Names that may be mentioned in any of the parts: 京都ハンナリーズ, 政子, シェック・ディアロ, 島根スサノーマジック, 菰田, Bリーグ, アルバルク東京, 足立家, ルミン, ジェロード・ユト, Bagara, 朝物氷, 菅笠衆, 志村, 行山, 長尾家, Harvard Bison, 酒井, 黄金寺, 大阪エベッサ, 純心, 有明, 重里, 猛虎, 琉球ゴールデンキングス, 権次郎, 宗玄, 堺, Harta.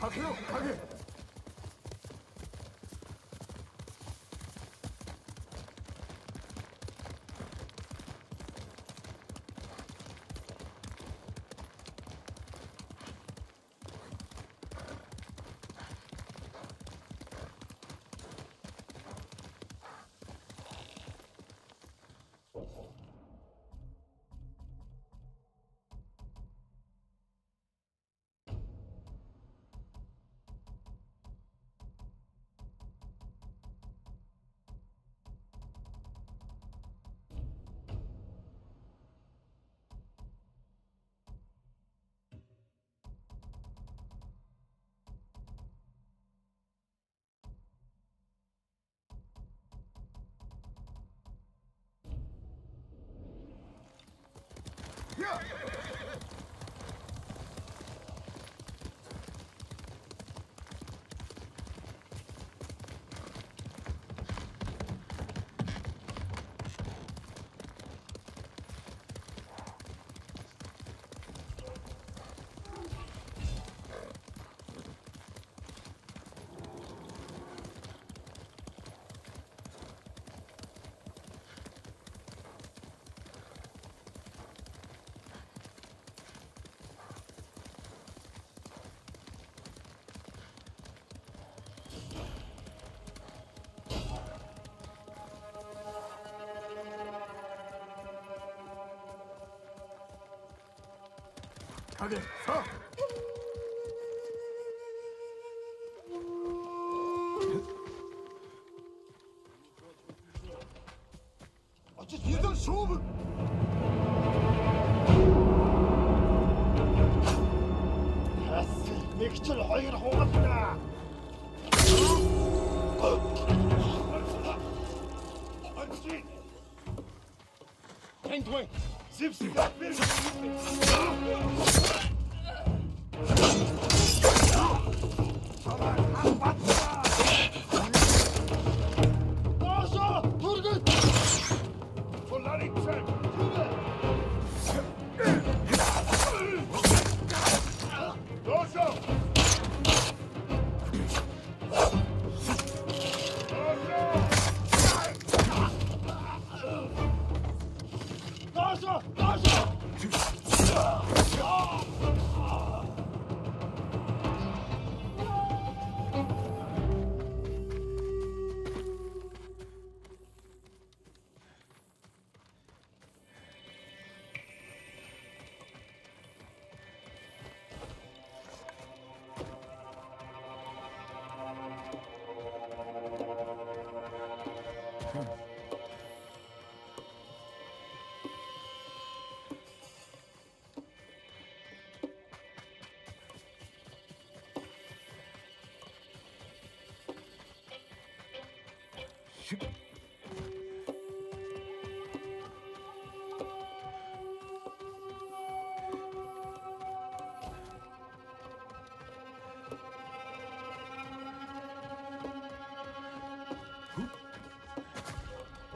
かけろ、かけ。影、さあ。いざ勝負。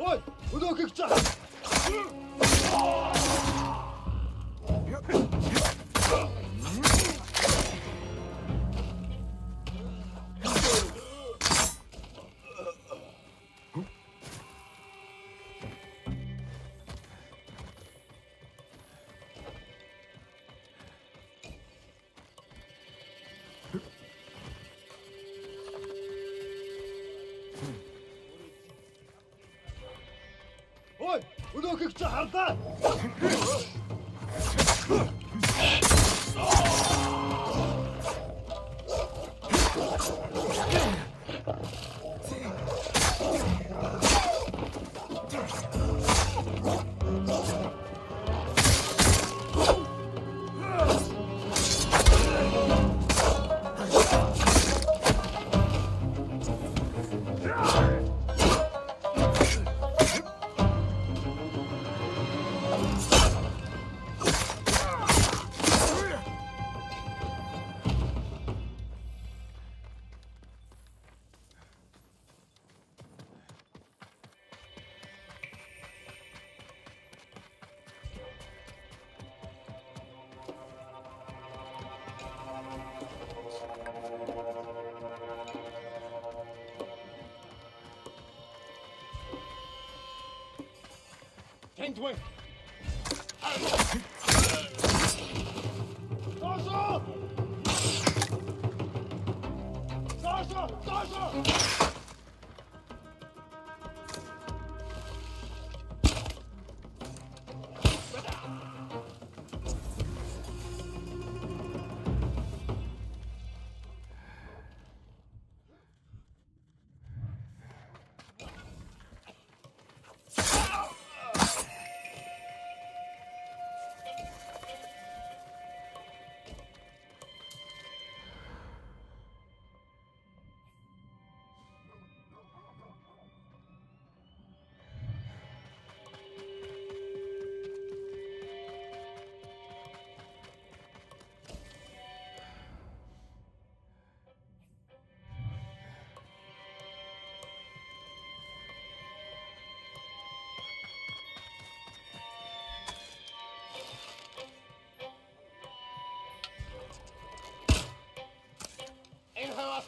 おい、うどん食っちゃう。Harta!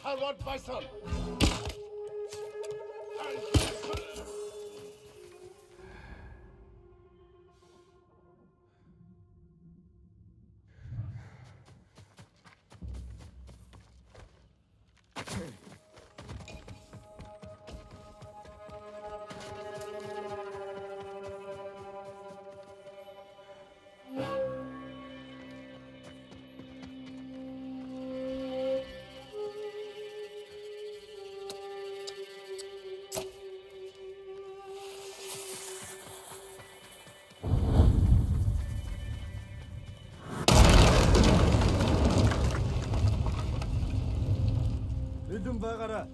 Harvard Bison! Bagara.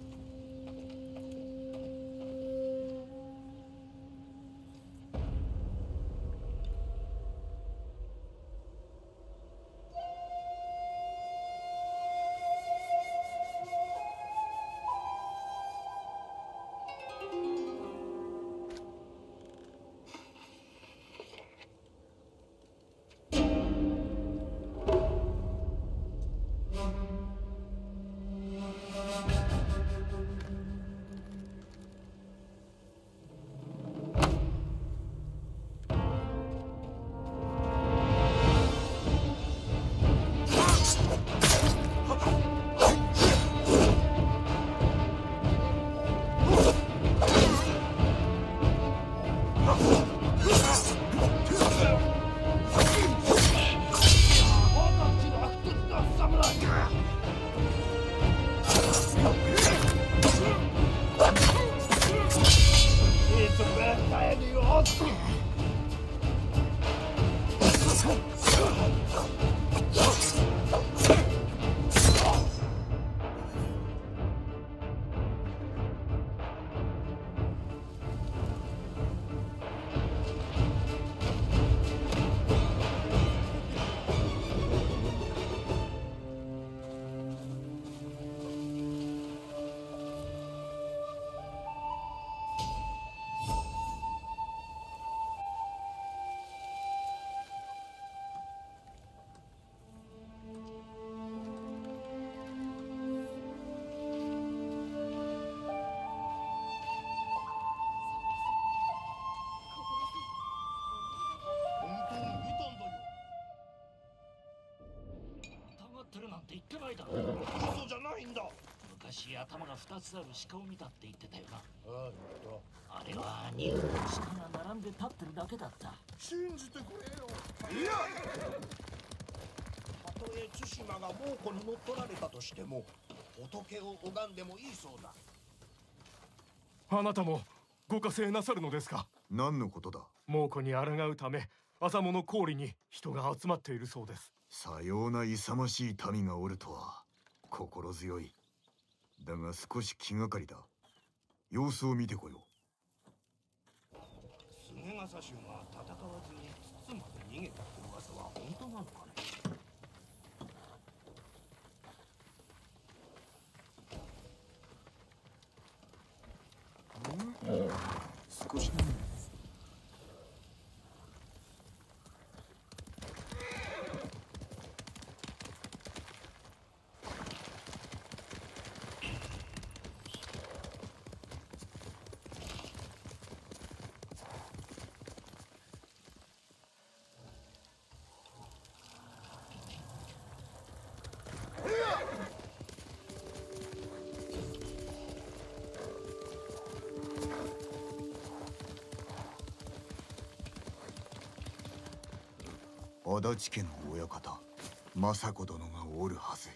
昔頭が2つある鹿を見たって言ってたよな。あれは2羽の鹿が並んで立ってるだけだった。信じてくれよ。いや、たとえ対馬が猛虎に乗っ取られたとしても仏を拝んでもいいそうだ。あなたもご加勢なさるのですか。何のことだ。猛虎に抗うため朝物氷に人が集まっているそうです。さような勇ましい民がおるとは心強い。だが少し気がかりだ。様子を見てこよう。菅笠衆が戦わずに筒まで逃げたって噂は本当なのかね。少し足立家の親方政子殿がおるはず。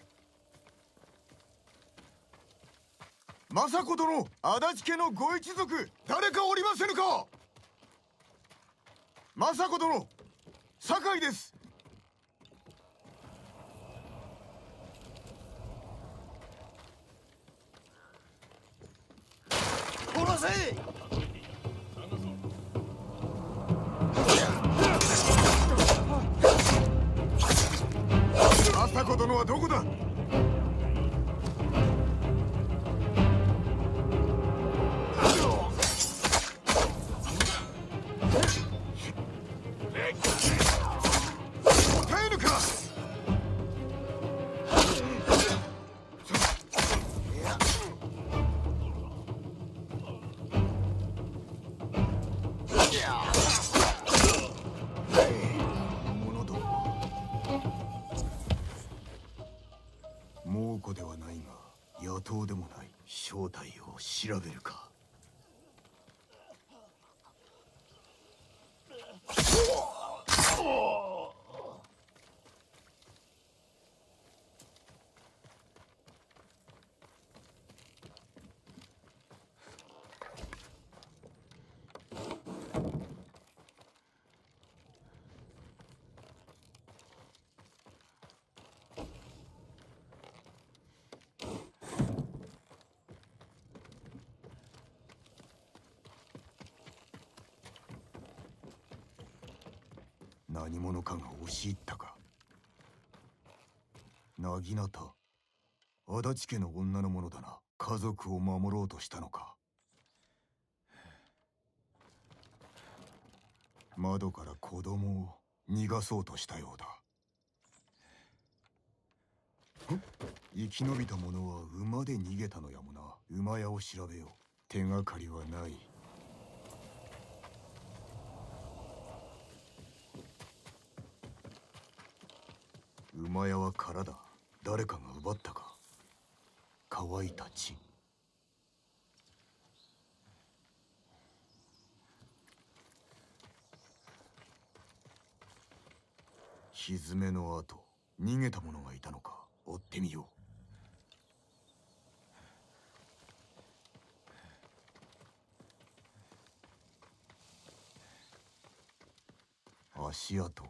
政子殿、足立家のご一族誰かおりませぬか。政子殿、堺です。殺せ。政子殿はどこだ。答えるか。猛虎ではないが野党でもない。正体を調べるか。何者かが押し入ったか。薙刀、足立家の女のものだな。家族を守ろうとしたのか。窓から子供を逃がそうとしたようだ。生き延びた者は馬で逃げたのやもな。馬屋を調べよう。手がかりはない。馬屋は空だ。誰かが奪ったか。乾いた血。ひずめの後、逃げた者がいたのか。追ってみよう。足跡、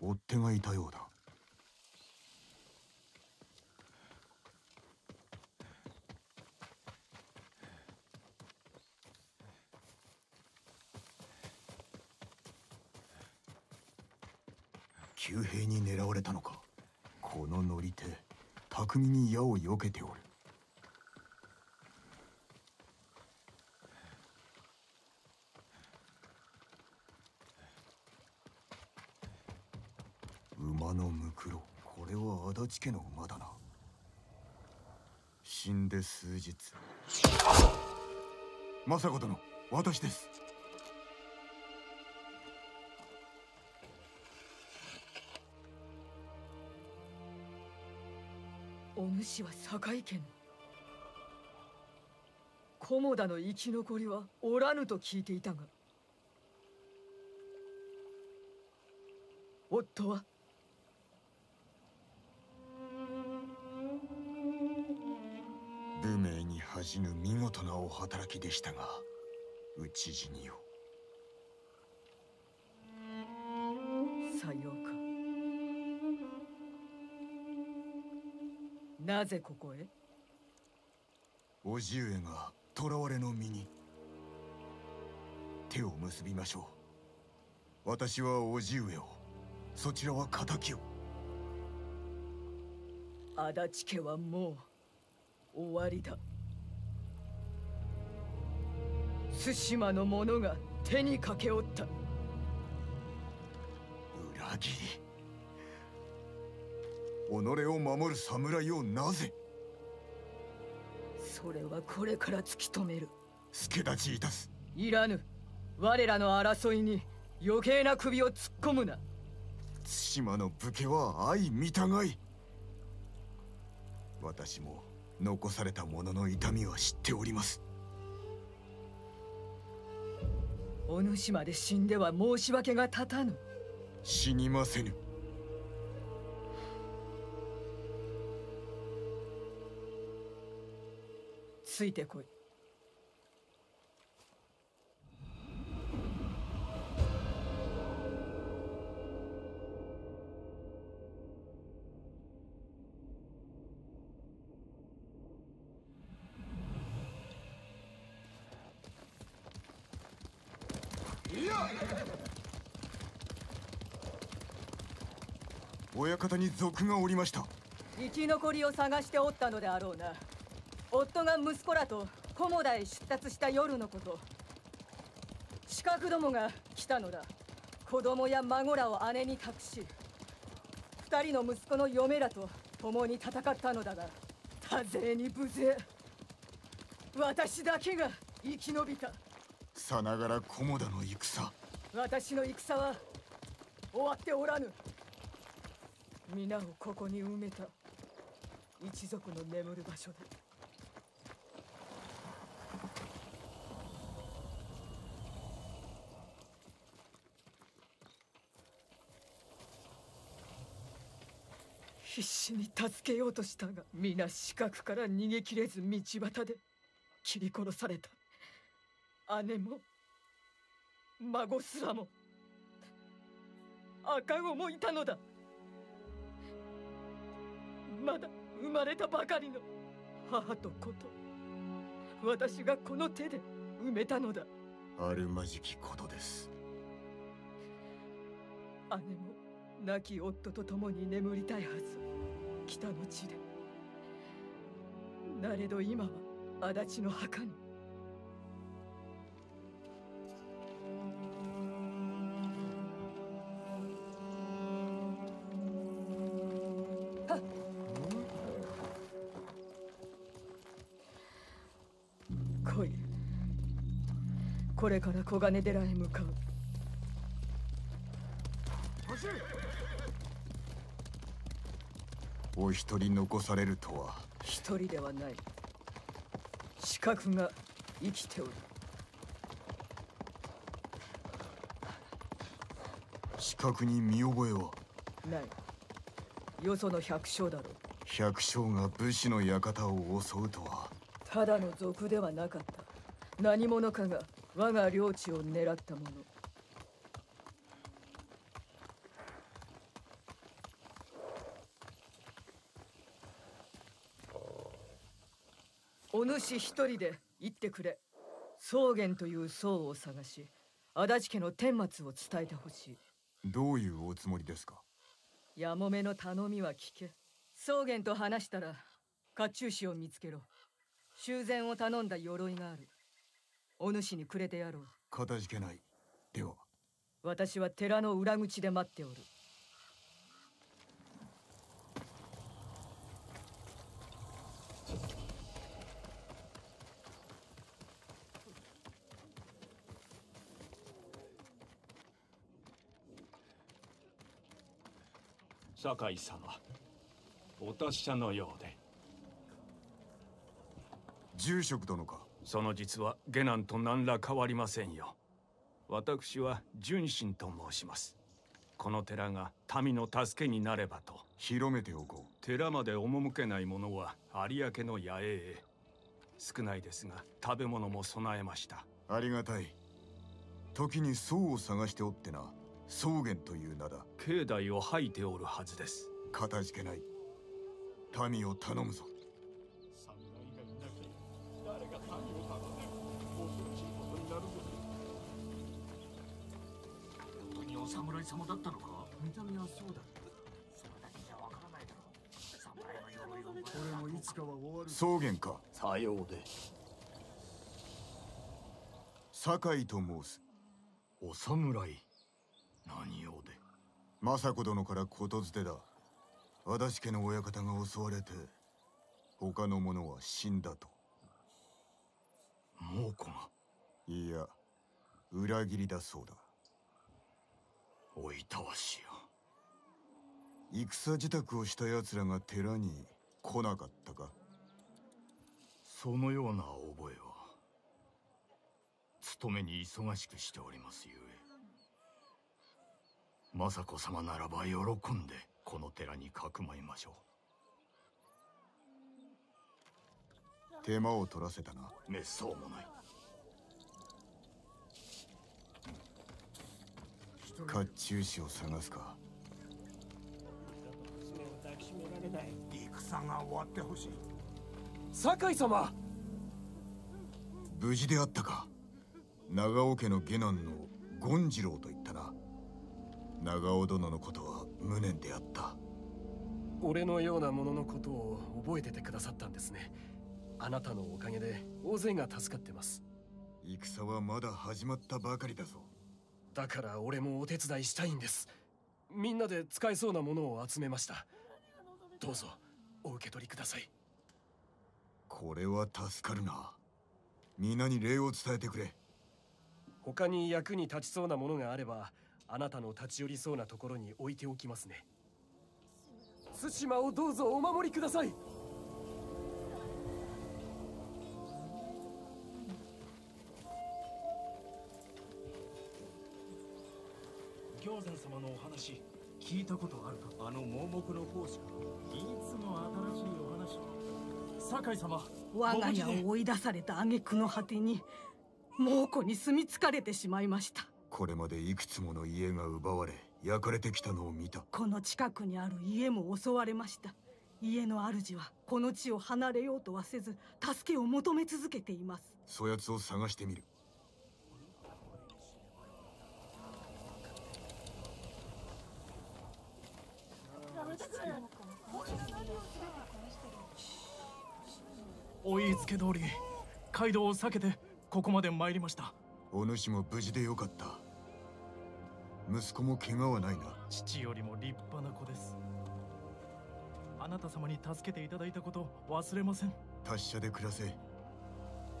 追っ手がいたようだ。幽閉に狙われたのか。この乗り手、巧みに矢を避けておる。馬のムクロ、これは足立家の馬だな。死んで数日。政子殿、私です。お主は堺家の菰田の生き残りはおらぬと聞いていたが、夫は武名に恥じぬ見事なお働きでしたが、討ち死によ。さようか。なぜここへ。叔父上が囚われの身に。手を結びましょう。私は叔父上を、そちらは敵を。足立家はもう終わりだ。対馬の者が手にかけおった。裏切り。己を守る侍をなぜ。それはこれから突き止める。助太刀いたす。いらぬ。我らの争いに余計な首を突っ込むな。対馬の武家は相見たがい。私も残された者の痛みは知っております。お主まで死んでは申し訳が立たぬ。死にませぬ。ついてこい。親方に賊がおりました。生き残りを探しておったのであろうな。夫が息子らと菰田へ出立した夜のこと、刺客どもが来たのだ。子供や孫らを姉に託し、二人の息子の嫁らと共に戦ったのだが、多勢に無勢、私だけが生き延びた。さながら菰田の戦、私の戦は終わっておらぬ。皆をここに埋めた、一族の眠る場所で。必死に助けようとしたが、皆死角から逃げ切れず道端で切り殺された。姉も孫すらも赤子もいたのだ。まだ生まれたばかりの母と子と、私がこの手で埋めたのだ。あるまじきことです。姉も亡き夫と共に眠りたいはず、北の地で。なれど今は足立の墓に。これから黄金寺へ向かう。走れ。お一人残されるとは。一人ではない。刺客が生きておる。刺客に見覚えはない。よその百姓だろう。百姓が武士の館を襲うとは。ただの賊ではなかった。何者かが我が領地を狙ったもの。お主一人で行ってくれ。宗玄という僧を探し、足立家の顛末を伝えてほしい。どういうおつもりですか？やもめの頼みは聞け。宗玄と話したら甲冑師を見つけろ。修繕を頼んだ鎧がある。お主にくれてやろう。かたじけない。では。私は寺の裏口で待っておる。酒井様、お達者のようで。住職殿か。その実は下男と何ら変わりませんよ。私は純心と申します。この寺が民の助けになればと。広めておこう。寺まで赴けない者は有明の野営へ。少ないですが食べ物も備えました。ありがたい。時に僧を探しておってな。宗玄という名だ。境内を吐いておるはずです。かたじけない。民を頼むぞ。侍様だったのか。見た目はそうだ。それだけじゃわからないだろう。侍の鎧を。これもいつかは終わる。宗玄か。さようで。酒井と申す。お侍。何用で。政子殿から言づてだ。足立家の親方が襲われて、他の者は死んだと。猛虎が。いや、裏切りだそうだ。おいたわしよ。戦自宅をした奴らが寺に来なかったか。そのような覚えは。勤めに忙しくしておりますゆえ。政子様ならば喜んでこの寺にかくまいましょう。手間を取らせたな。めっそうもない。甲冑師を探すか。戦が終わってほしい。酒井様、無事であったか。長尾家の下男の権次郎と言ったな。長尾殿のことは無念であった。俺のようなもののことを覚えててくださったんですね。あなたのおかげで大勢が助かってます。戦はまだ始まったばかりだぞ。だから俺もお手伝いしたいんです。みんなで使えそうなものを集めました。どうぞお受け取りください。これは助かるな。皆に礼を伝えてくれ。他に役に立ちそうなものがあれば、あなたの立ち寄りそうなところに置いておきますね。対馬をどうぞお守りください。行山様のお話聞いたことあるか。あの盲目の奉仕からいつも新しいお話。酒井様、我が家を追い出された挙句の果てに猛虎に住み着かれてしまいました。これまでいくつもの家が奪われ焼かれてきたのを見た。この近くにある家も襲われました。家の主はこの地を離れようとはせず、助けを求め続けています。そやつを探してみる。お言いつけ通り、街道を避けてここまで参りました。お主も無事でよかった。息子も怪我はないな。父よりも立派な子です。あなた様に助けていただいたこと忘れません。達者で暮らせ。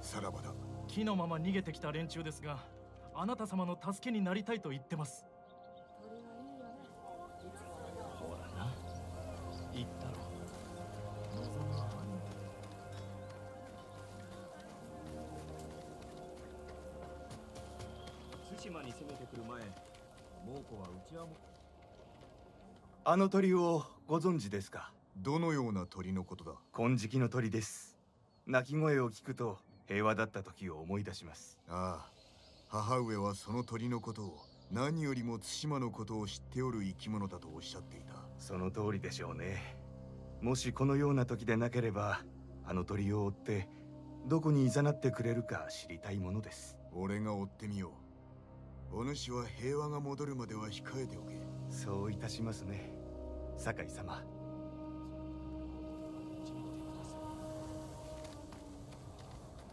さらばだ。木のまま逃げてきた連中ですが、あなた様の助けになりたいと言ってます。ほらな、言ったろ。対馬に攻めてくる前、猛虎はうちわも。あの鳥をご存知ですか。どのような鳥のことだ。金色の鳥です。鳴き声を聞くと平和だった時を思い出します。ああ、母上はその鳥のことを、何よりも対馬のことを知っておる生き物だとおっしゃっていた。その通りでしょうね。もしこのような時でなければ、あの鳥を追ってどこにいざなってくれるか知りたいものです。俺が追ってみよう。お主は平和が戻るまでは控えておけ。そういたしますね、酒井様。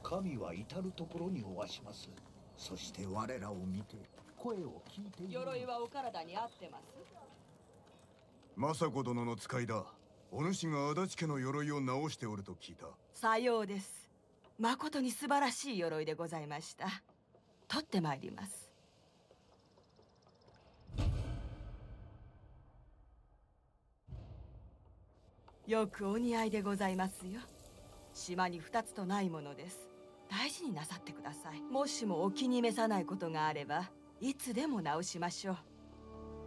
神は至るところにおわします。そして我らを見て、声を聞いている。鎧はお体に合ってます。政子殿の使いだ。お主が足立家の鎧を直しておると聞いた。さようです。誠に素晴らしい鎧でございました。取ってまいります。よくお似合いでございますよ。島に二つとないものです。大事になさってください。もしもお気に召さないことがあれば、いつでも直しましょう。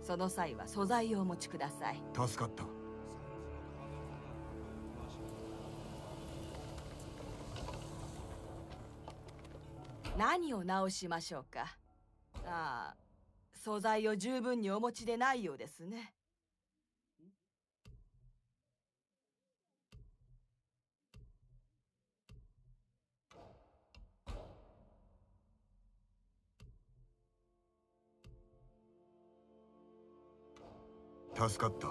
その際は素材をお持ちください。助かった。何を直しましょうか。ああ、素材を十分にお持ちでないようですね。助かった。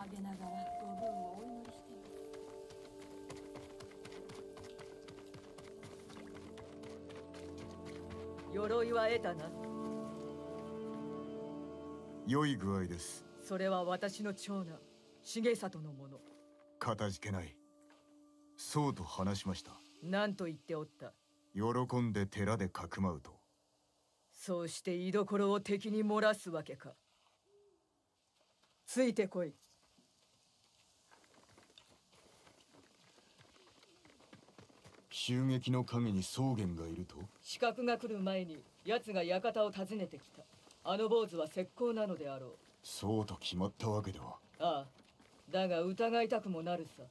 陰ながらご分をお祈りしています。鎧は得たな。良い具合です。それは私の長男重里のもの。かたじけない。そうと話しました。何と言っておった。喜んで寺でかくまうと。そうして居所を敵に漏らすわけか。ついてこい。襲撃の陰に宗玄がいると。刺客が来る前に奴が館を訪ねてきた。あの坊主は石膏なのであろう。そうと決まったわけでは。ああ、だが疑いたくもなるさ。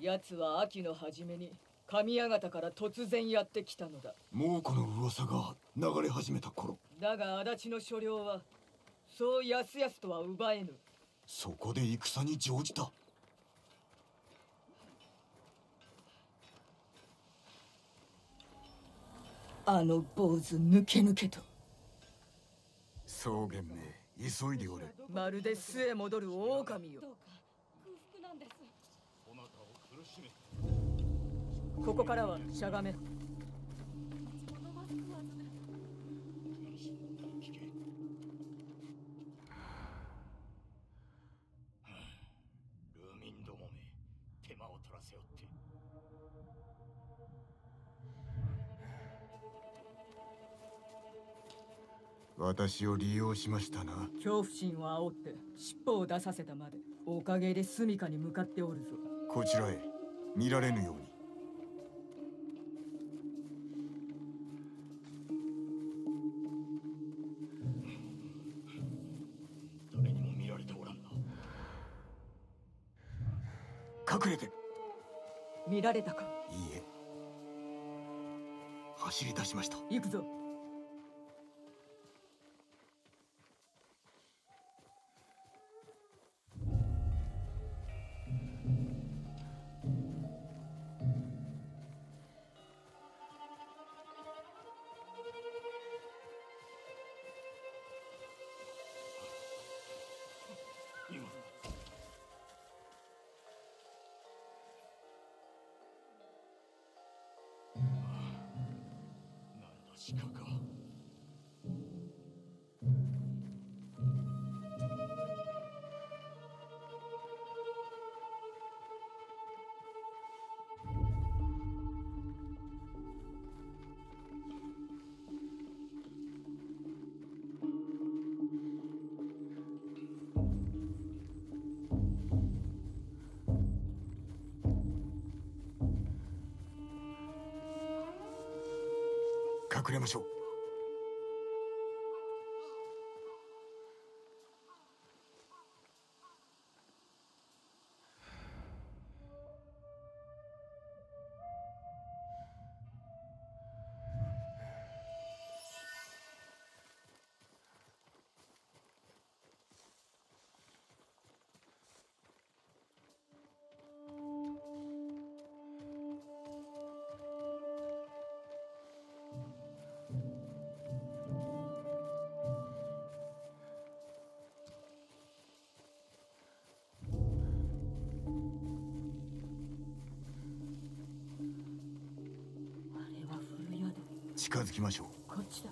奴は秋の初めに上あがたから突然やってきたのだ。もうこの噂が流れ始めた頃だが、足立の所領はそうやすやすとは奪えぬ。そこで戦に乗じた。あの坊主ぬけぬけと。そうげんめ、急いでおれ。まるで巣へ戻る狼よ。ここからはしゃがめ。ルミンどもめ、手間を取らせよって。私を利用しましたな。恐怖心を煽って尻尾を出させたまで。おかげで住処に向かっておるぞ。こちらへ見られぬように。隠れて。見られたか。いいえ、走り出しました。行くぞ。隠れましょう。近づきましょう。こっちだ。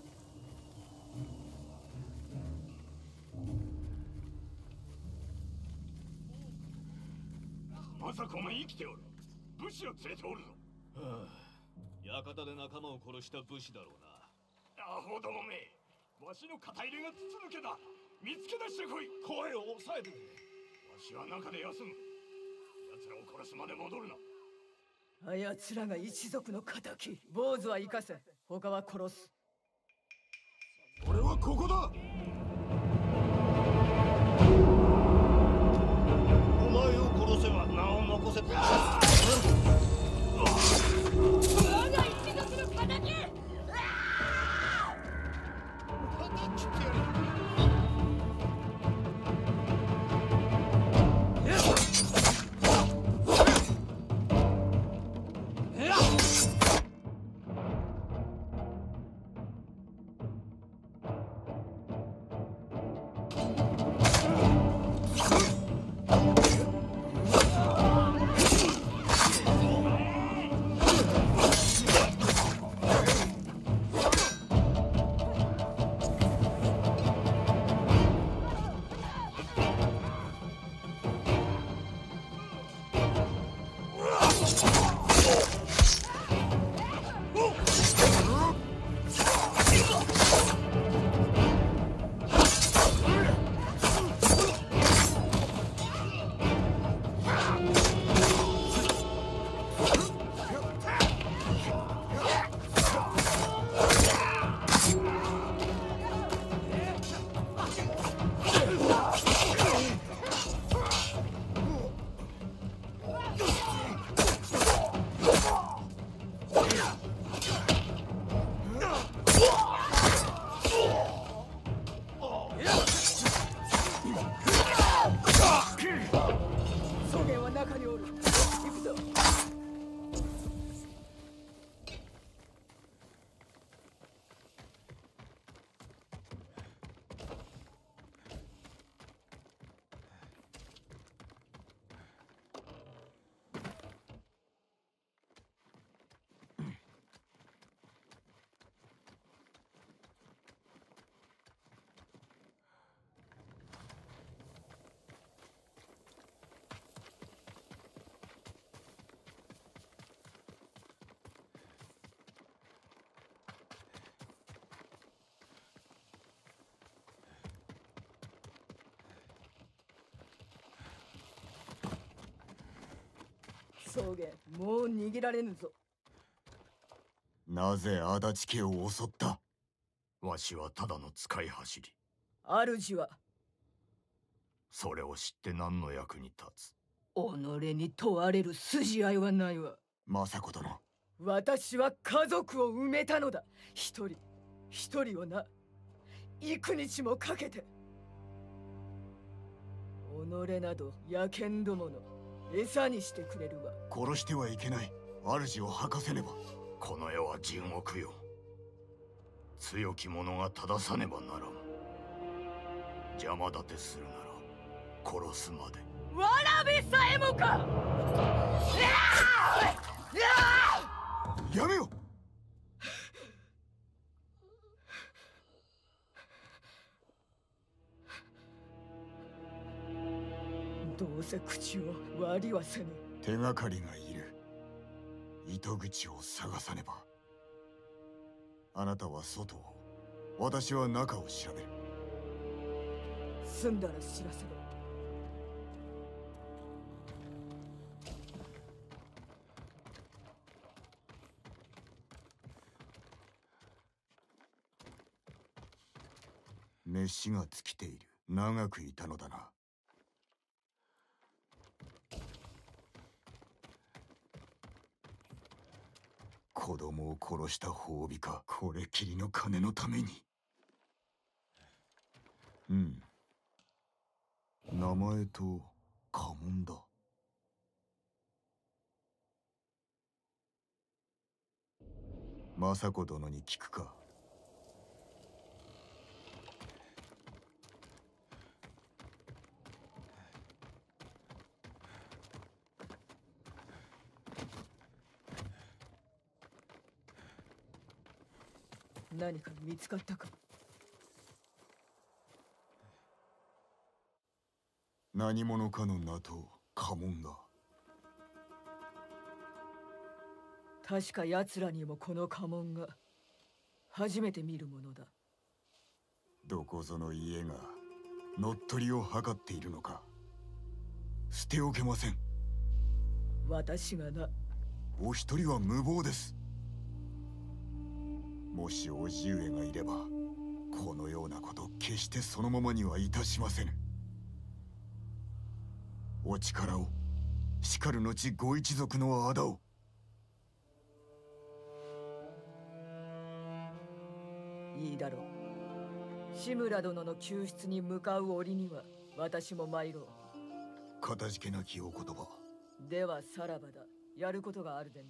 まさかお前生きておる。武士を連れておるぞ。はあ、館で仲間を殺した武士だろうな。アホどもめ、わしの肩入れが筒抜けだ。見つけ出してこい。声を抑えてくれ。わしは中で休む。奴らを殺すまで戻るな。あやつらが一族の敵。坊主は生かせ、他は殺す。俺はここだ。お前を殺せば名を残せ。我が一族の敵。敵ってやる。草原、もう逃げられぬぞ。なぜ足立家を襲った？わしはただの使い走り。主はそれを知って何の役に立つ？己に問われる筋合いはないわ。政子殿、私は家族を埋めたのだ。一人一人をな、幾日もかけて。己など野犬どもの餌にしてくれるわ。殺してはいけない。主を吐かせねば。この世は地獄よ。強き者が正さねばならん。邪魔立てするなら殺すまで。わらびさえもか。やめよ。どうせ口を割りはせぬ。手がかりがいる。糸口を探さねば。あなたは外を、私は中を調べる。済んだら知らせろ。飯が尽きている。長くいたのだな。子供を殺した褒美か。これきりの金のために。うん。名前と家紋だ。政子殿に聞くか。何か見つかったか？何者かの名と家紋だ。確か奴らにもこの家紋が。初めて見るものだ。どこぞの家が乗っ取りを図っているのか。捨ておけません。私がな。お一人は無謀です。もし叔父上がいれば、このようなこと決してそのままにはいたしませぬ。お力を、しかるのちご一族の仇を。いいだろう。志村殿の救出に向かう折には私も参ろう。かたじけなきお言葉。ではさらばだ。やることがあるでな。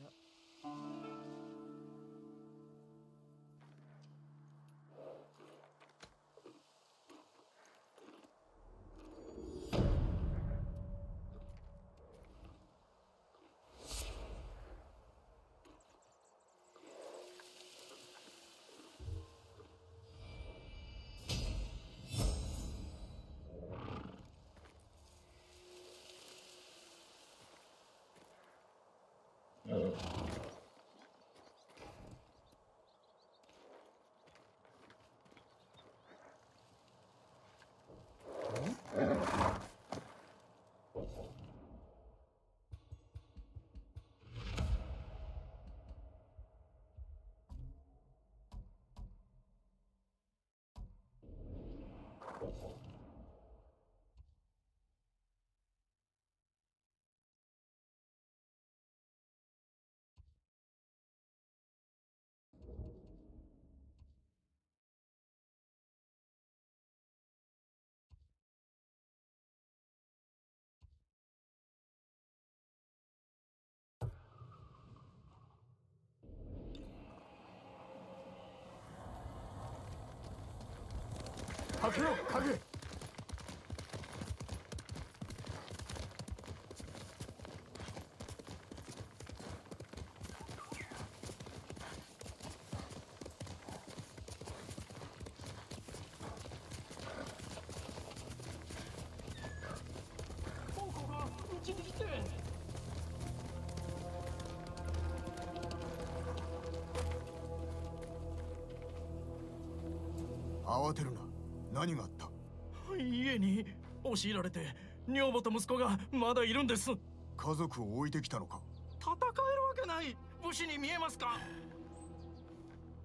かけろ、かけ。ここがうちに来て。慌てるな。何があった？家に押し入られて、女房と息子がまだいるんです。家族を置いてきたのか？武士に見えますか？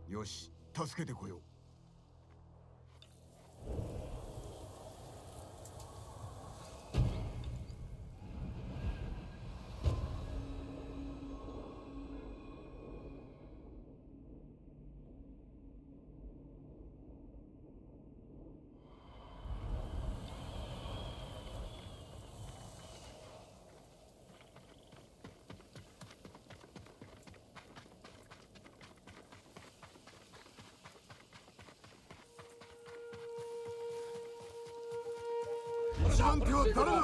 よし、助けてこよう。チャンピオンは誰だ？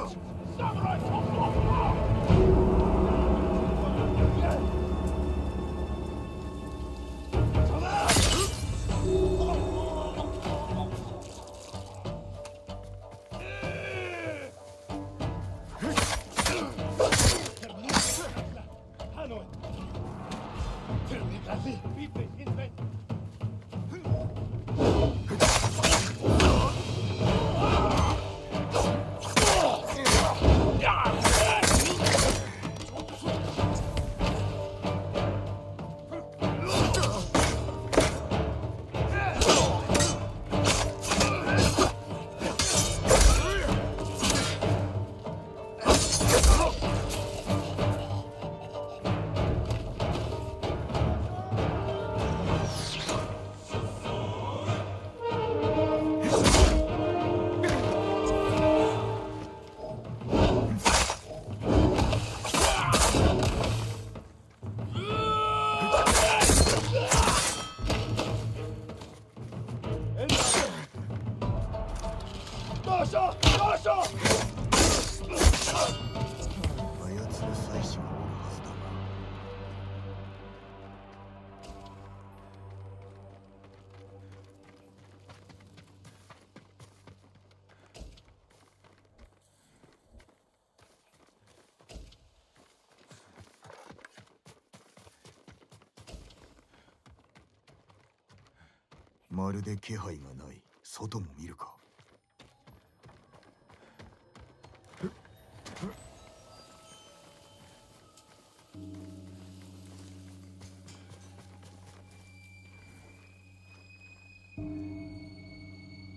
まるで気配がない。外も見るか。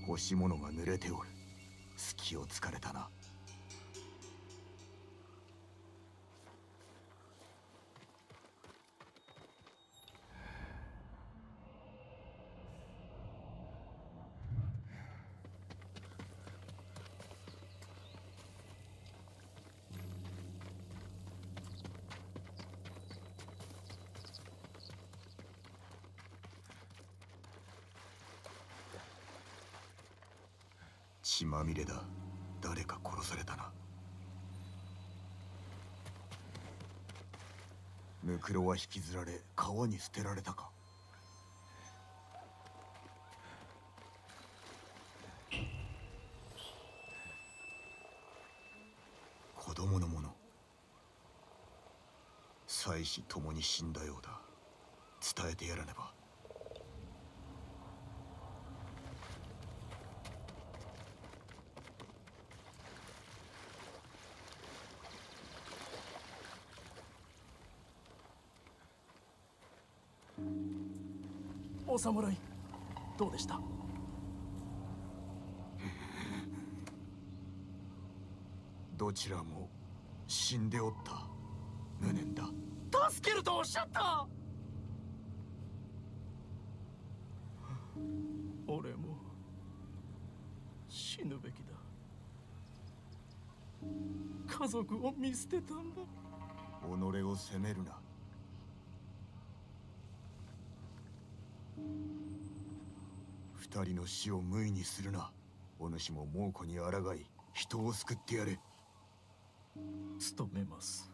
干し物が濡れておる。隙をつかれたな。血まみれだ。誰か殺されたな。ムクロは引きずられ川に捨てられたか。子供のもの。妻子ともに死んだようだ。伝えてやらねば。お侍、どうでした？どちらも死んでおった。無念だ。助けるとおっしゃった。俺も死ぬべきだ。家族を見捨てたんだ。己を責めるな。二人の死を無意にするな。お主も猛虎に抗い、人を救ってやれ。務めます。